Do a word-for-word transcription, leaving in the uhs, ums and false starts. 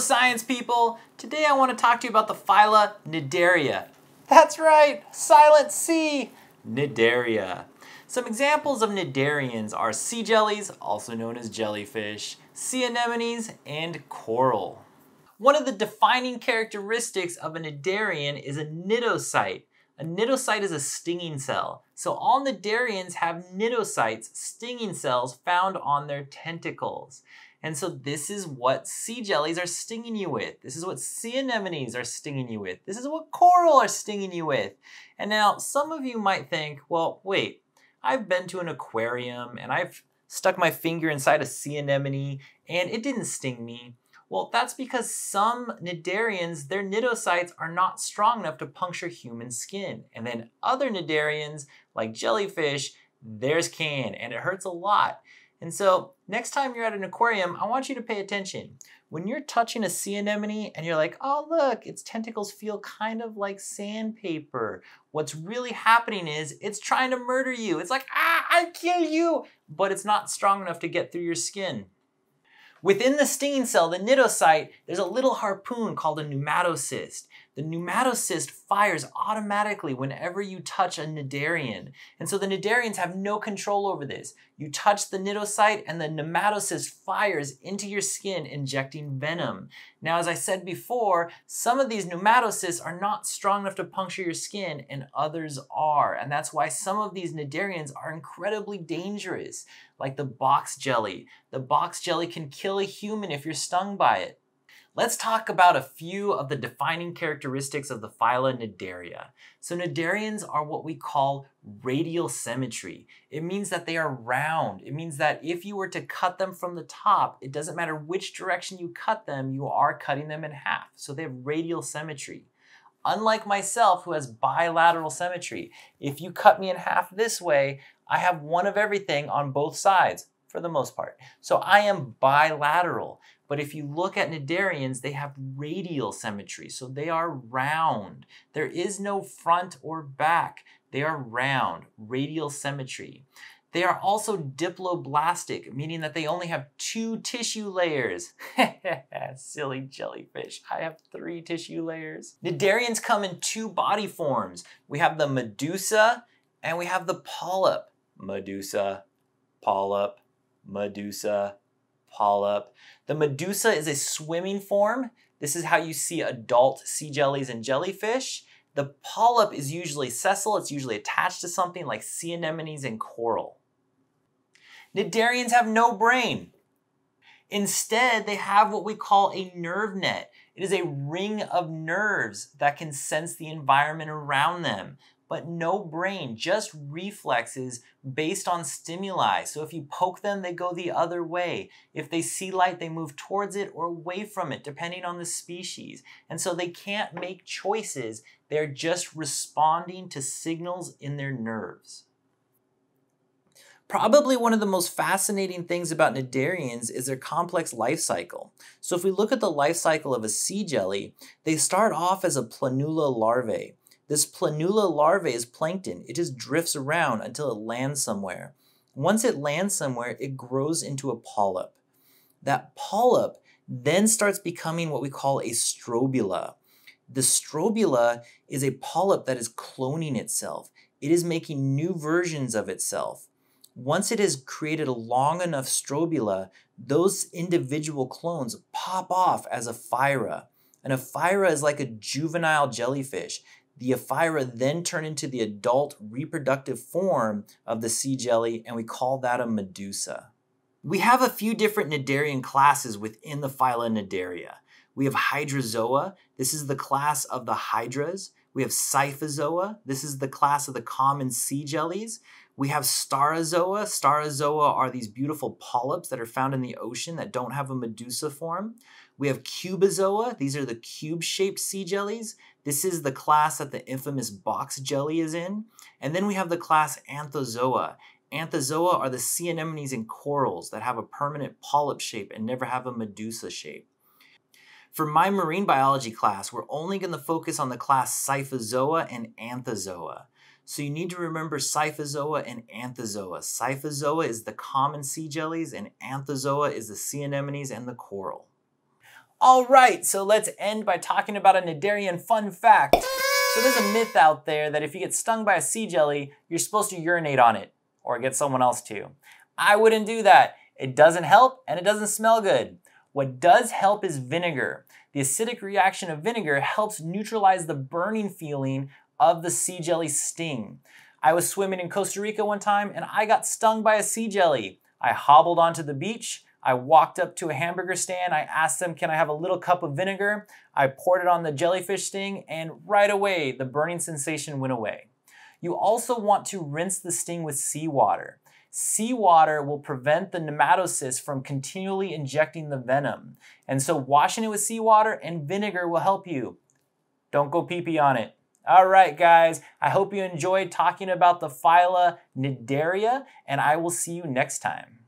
science people! Today I want to talk to you about the phyla Cnidaria. That's right, silent C! Cnidaria. Some examples of cnidarians are sea jellies, also known as jellyfish, sea anemones, and coral. One of the defining characteristics of a cnidarian is a cnidocyte. A cnidocyte is a stinging cell. So all cnidarians have cnidocytes, stinging cells found on their tentacles. And so this is what sea jellies are stinging you with. This is what sea anemones are stinging you with. This is what coral are stinging you with. And now some of you might think, well, wait, I've been to an aquarium and I've stuck my finger inside a sea anemone and it didn't sting me. Well, that's because some cnidarians, their cnidocytes are not strong enough to puncture human skin. And then other cnidarians, like jellyfish, theirs can, and it hurts a lot. And so next time you're at an aquarium, I want you to pay attention. When you're touching a sea anemone and you're like, oh look, its tentacles feel kind of like sandpaper. What's really happening is it's trying to murder you. It's like, ah, I kill you, but it's not strong enough to get through your skin. Within the stinging cell, the cnidocyte, there's a little harpoon called a nematocyst. The nematocyst fires automatically whenever you touch a cnidarian. And so the cnidarians have no control over this. You touch the cnidocyte and the nematocyst fires into your skin, injecting venom. Now, as I said before, some of these nematocysts are not strong enough to puncture your skin and others are. And that's why some of these cnidarians are incredibly dangerous, like the box jelly. The box jelly can kill a human if you're stung by it. Let's talk about a few of the defining characteristics of the phyla Cnidaria. So cnidarians are what we call radial symmetry. It means that they are round. It means that if you were to cut them from the top, it doesn't matter which direction you cut them, you are cutting them in half. So they have radial symmetry. Unlike myself, who has bilateral symmetry, if you cut me in half this way, I have one of everything on both sides, for the most part. So I am bilateral. But if you look at cnidarians, they have radial symmetry, so they are round. There is no front or back. They are round, radial symmetry. They are also diploblastic, meaning that they only have two tissue layers. Silly jellyfish, I have three tissue layers. Cnidarians come in two body forms. We have the medusa and we have the polyp. Medusa, polyp, medusa, polyp. The medusa is a swimming form. This is how you see adult sea jellies and jellyfish. The polyp is usually sessile. It's usually attached to something like sea anemones and coral. Cnidarians have no brain. Instead, they have what we call a nerve net. It is a ring of nerves that can sense the environment around them, but no brain, just reflexes based on stimuli. So if you poke them, they go the other way. If they see light, they move towards it or away from it, depending on the species. And so they can't make choices. They're just responding to signals in their nerves. Probably one of the most fascinating things about cnidarians is their complex life cycle. So if we look at the life cycle of a sea jelly, they start off as a planula larvae. This planula larvae is plankton. It just drifts around until it lands somewhere. Once it lands somewhere, it grows into a polyp. That polyp then starts becoming what we call a strobila. The strobila is a polyp that is cloning itself. It is making new versions of itself. Once it has created a long enough strobila, those individual clones pop off as ephyra. An ephyra is like a juvenile jellyfish. The ephyra then turn into the adult reproductive form of the sea jelly, and we call that a medusa. We have a few different cnidarian classes within the phyla Cnidaria. We have Hydrozoa. This is the class of the hydras. We have Scyphozoa. This is the class of the common sea jellies. We have Staurozoa. Staurozoa are these beautiful polyps that are found in the ocean that don't have a medusa form. We have Cubozoa. These are the cube-shaped sea jellies. This is the class that the infamous box jelly is in. And then we have the class Anthozoa. Anthozoa are the sea anemones and corals that have a permanent polyp shape and never have a medusa shape. For my marine biology class, we're only going to focus on the class Scyphozoa and Anthozoa. So you need to remember Scyphozoa and Anthozoa. Scyphozoa is the common sea jellies and Anthozoa is the sea anemones and the coral. All right, so let's end by talking about a cnidarian fun fact. So there's a myth out there that if you get stung by a sea jelly, you're supposed to urinate on it or get someone else to. I wouldn't do that. It doesn't help and it doesn't smell good. What does help is vinegar. The acidic reaction of vinegar helps neutralize the burning feeling of the sea jelly sting. I was swimming in Costa Rica one time and I got stung by a sea jelly. I hobbled onto the beach. I walked up to a hamburger stand. I asked them, can I have a little cup of vinegar? I poured it on the jellyfish sting and right away, the burning sensation went away. You also want to rinse the sting with seawater. Seawater will prevent the nematocyst from continually injecting the venom. And so washing it with seawater and vinegar will help you. Don't go pee-pee on it. All right, guys, I hope you enjoyed talking about the phyla Cnidaria, and I will see you next time.